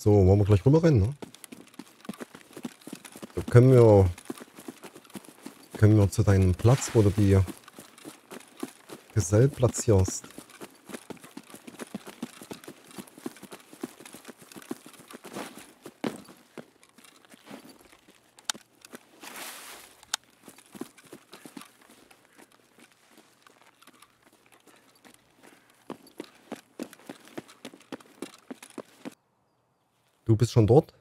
So, wollen wir gleich rüberrennen, ne? So, können wir zu deinem Platz, wo du die Gesell platzierst. Du bist schon dort?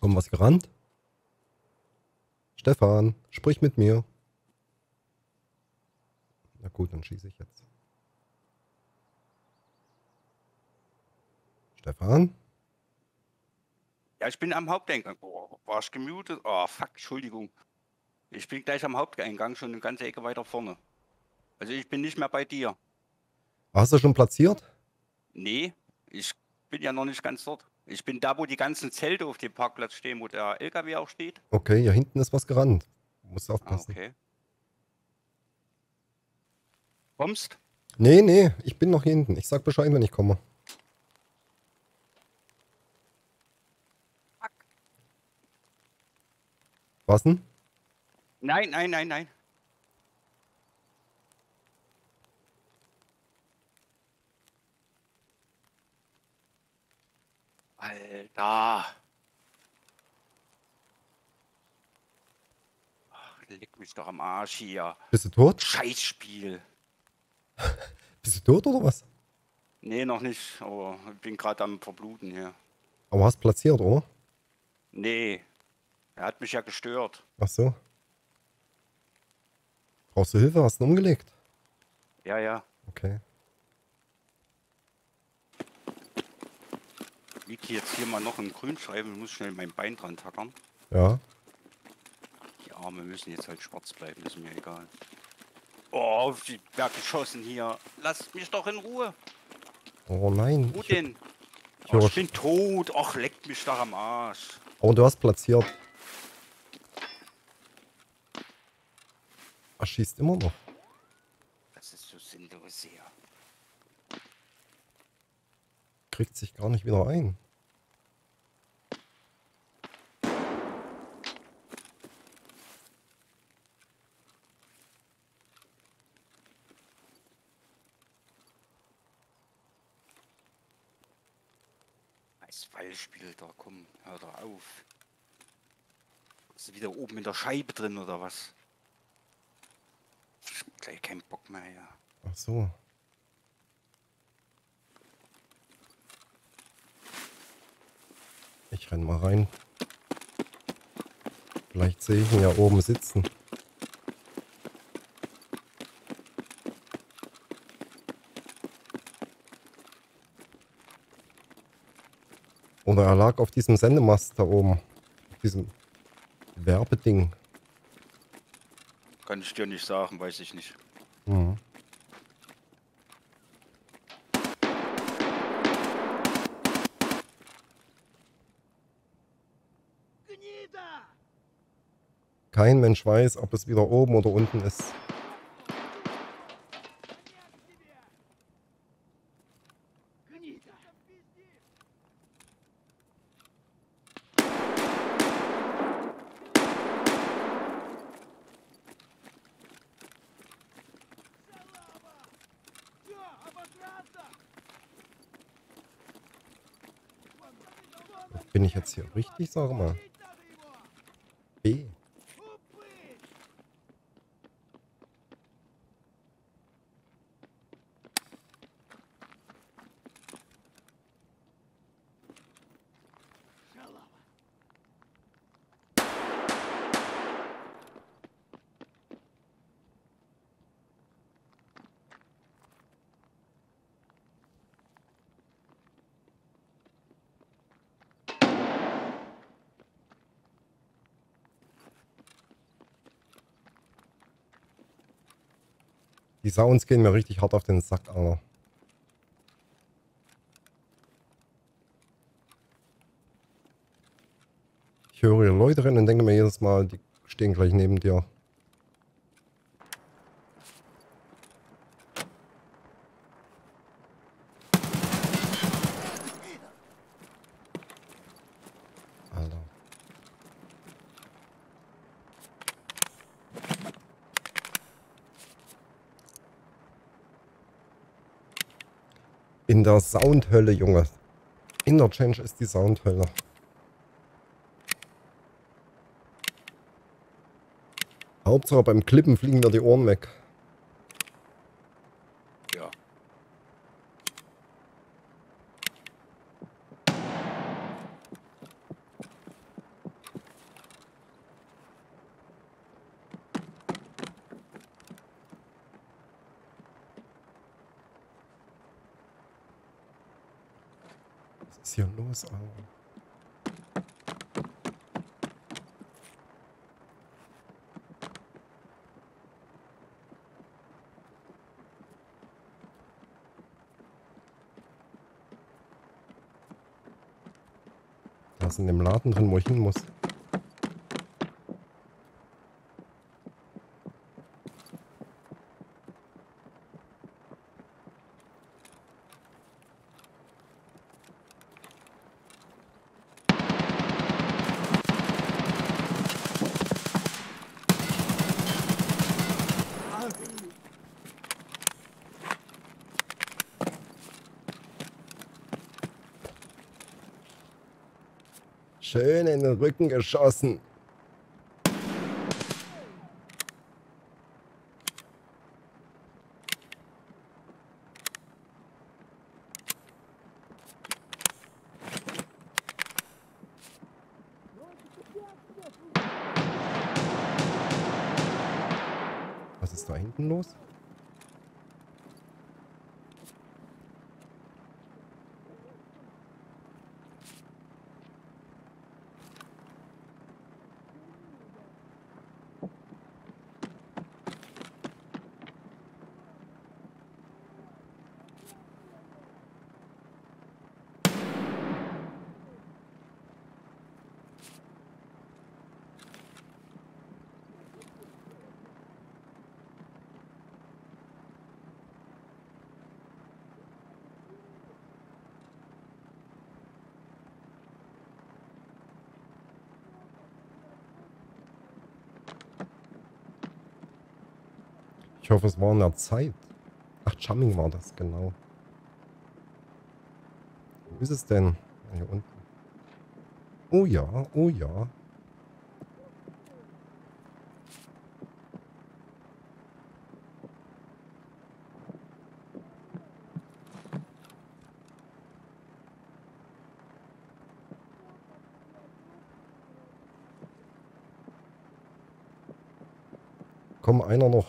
Komm, was gerannt? Stefan, sprich mit mir. Na gut, dann schieße ich jetzt. Stefan? Ja, ich bin am Haupteingang. Oh, war ich gemutet? Oh, fuck, Entschuldigung. Ich bin gleich am Haupteingang, schon eine ganze Ecke weiter vorne. Also ich bin nicht mehr bei dir. Hast du schon platziert? Nee, ich bin ja noch nicht ganz dort. Ich bin da, wo die ganzen Zelte auf dem Parkplatz stehen, wo der LKW auch steht. Okay, hier hinten ist was gerannt. Musst aufpassen. Ah, okay. Kommst? Nee, nee, ich bin noch hier hinten. Ich sag Bescheid, wenn ich komme. Was denn? Nein, nein, nein, nein. Alter. Ach, leck mich doch am Arsch hier. Bist du tot? Scheißspiel. Bist du tot oder was? Nee, noch nicht. Aber ich bin gerade am Verbluten hier. Aber hast platziert, oder? Nee. Er hat mich ja gestört. Ach so. Brauchst du Hilfe? Hast du ihn umgelegt? Ja, ja. Okay. Liegt jetzt hier mal noch ein Grünschreiben. Ich muss schnell mein Bein dran tackern. Ja. Die Arme müssen jetzt halt schwarz bleiben. Ist mir egal. Oh, auf die Berg geschossen hier. Lasst mich doch in Ruhe. Oh nein. Wo denn? Ich bin tot. Och, leckt mich doch am Arsch. Oh, du hast platziert. Er schießt immer noch. Das ist so sinnlos hier. Kriegt sich gar nicht wieder ein. Das Ballspiel da, komm, hör doch auf. Ist wieder oben in der Scheibe drin oder was? Ich hab gleich keinen Bock mehr hier. Ach so. Ich renn mal rein. Vielleicht sehe ich ihn ja oben sitzen. Oder er lag auf diesem Sendemast da oben. Auf diesem Werbeding. Kann ich dir nicht sagen, weiß ich nicht. Mhm. Kein Mensch weiß, ob es wieder oben oder unten ist. Bin ich jetzt hier richtig, sag mal? B. Die Sounds gehen mir richtig hart auf den Sack, aber Ich höre Leute rennen und denke mir jedes Mal, die stehen gleich neben dir. In der Soundhölle, Junge. Interchange ist die Soundhölle. Hauptsache beim Klippen fliegen da die Ohren weg. Ja. Was ist hier los, Alter? Da ist in dem Laden drin, wo ich hin muss. Schön in den Rücken geschossen. Was ist da hinten los? Ich hoffe, es war in der Zeit. Ach, Chumming war das, genau. Wo ist es denn? Hier unten. Oh ja, oh ja. Komm, einer noch.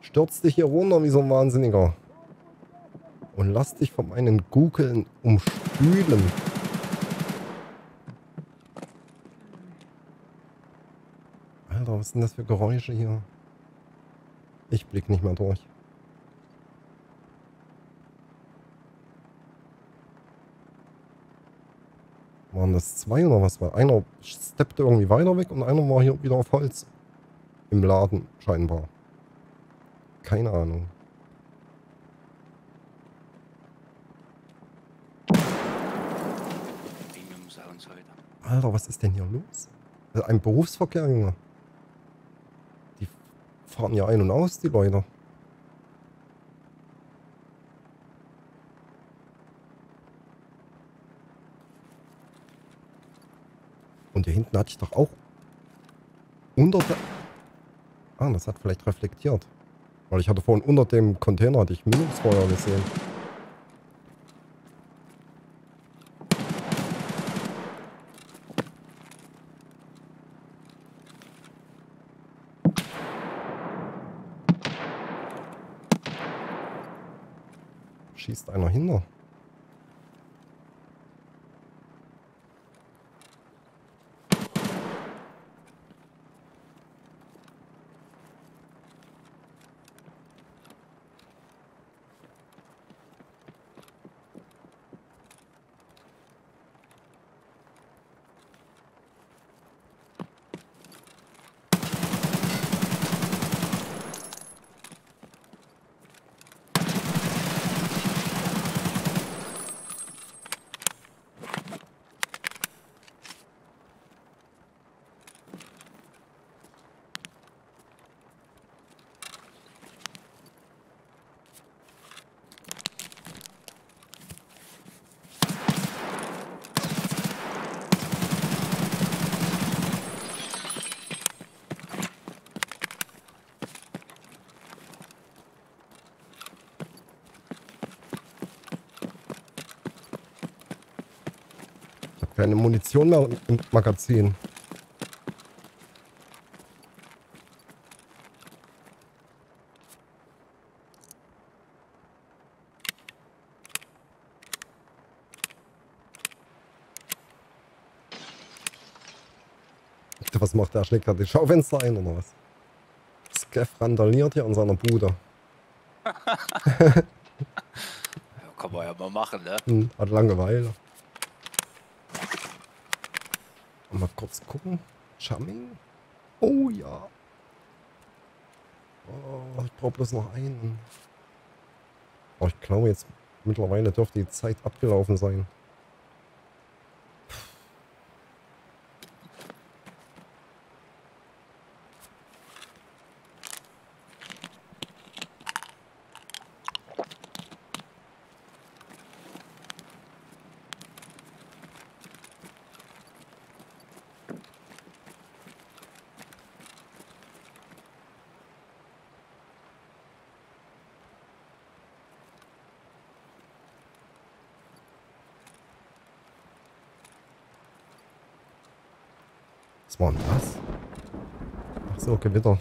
Stürz dich hier runter wie so ein Wahnsinniger. Und lass dich von meinen Gugeln umspülen. Alter, was sind das für Geräusche hier? Ich blick nicht mehr durch. Waren das zwei oder was? Weil einer steppte irgendwie weiter weg und einer war hier wieder auf Holz. Im Laden scheinbar. Keine Ahnung. Alter, was ist denn hier los? Also ein Berufsverkehr, Junge. Die fahren ja ein und aus, die Leute. Und hier hinten hatte ich doch auch hunderte... Ah, das hat vielleicht reflektiert. Weil ich hatte vorhin unter dem Container, hatte ich Minusfeuer gesehen. Schießt einer hinter. keine Munition mehr im Magazin. Was macht der? Schlägt gerade die Schaufenster ein oder was? Scav randaliert hier an seiner Bude. Kann man ja mal machen, ne? Hm, hat Langeweile. Mal kurz gucken. Charming? Oh ja. Oh, ich brauche bloß noch einen. Oh, ich glaube jetzt mittlerweile dürfte die Zeit abgelaufen sein. Was war denn das? Ach so, Gewitter.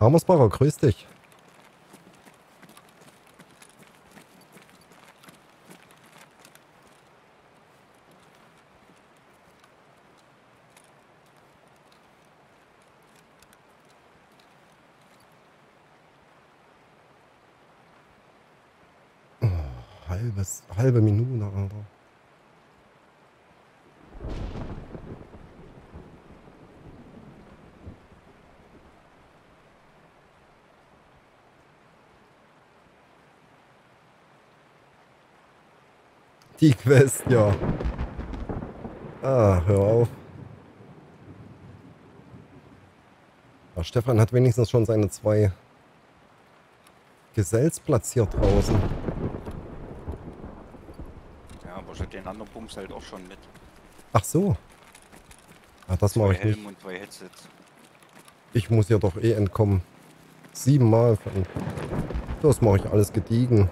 Hammersbacher, grüß dich. Oh, halbe Minute, Alter. Die Quest, ja. Ah, hör auf. Ja, Stefan hat wenigstens schon seine 2 Gesells platziert draußen. Ja, aber schon den anderen Bums halt auch schon mit. Ach so. Ach, das mache ich nicht. 2 Helme und 2 Headsets. Ich muss ja doch eh entkommen. 7 Mal. Das mache ich alles gediegen.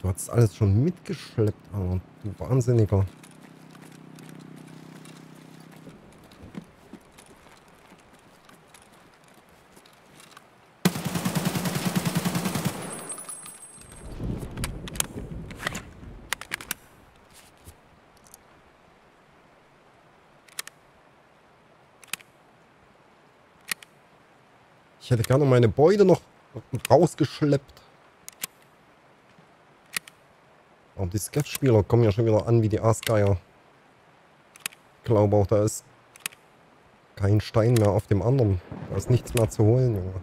Du hast alles schon mitgeschleppt, Alter. Du Wahnsinniger. Ich hätte gerne meine Beute noch rausgeschleppt. Die Scav-Spieler kommen ja schon wieder an wie die Aasgeier. Ich glaube auch, da ist kein Stein mehr auf dem anderen. Da ist nichts mehr zu holen, Junge.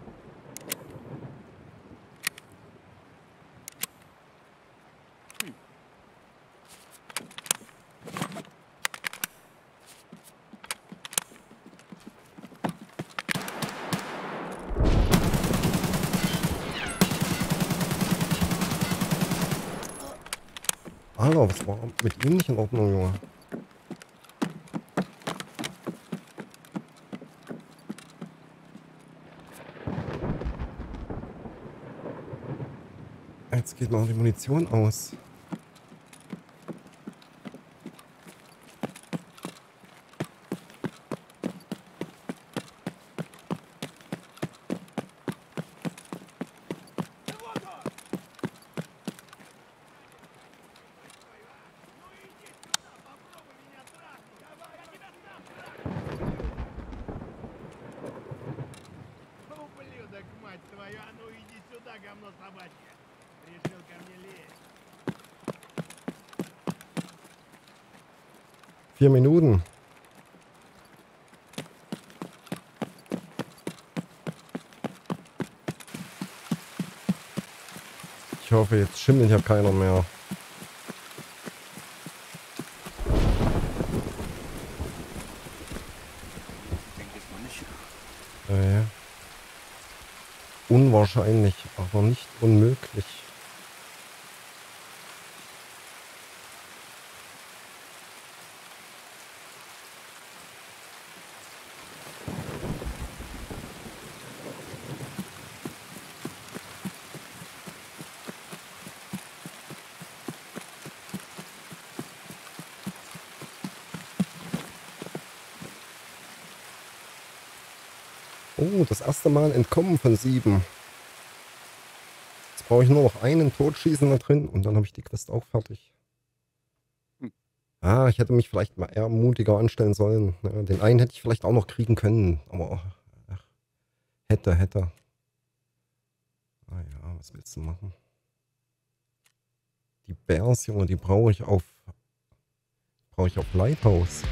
Alter, was war mit ihm nicht in Ordnung, Junge? Jetzt geht noch die Munition aus. Minuten. hoffe, jetzt schimmelt ja keiner mehr. Unwahrscheinlich, aber nicht unmöglich. Oh, das erste Mal entkommen von 7. Jetzt brauche ich nur noch einen Totschießen da drin und dann habe ich die Quest auch fertig. Ah, ich hätte mich vielleicht mal eher mutiger anstellen sollen. Ja, den einen hätte ich vielleicht auch noch kriegen können, aber ach, hätte. Ah ja, was willst du machen? Die Bärs, Junge, die brauche ich auf Lighthouse.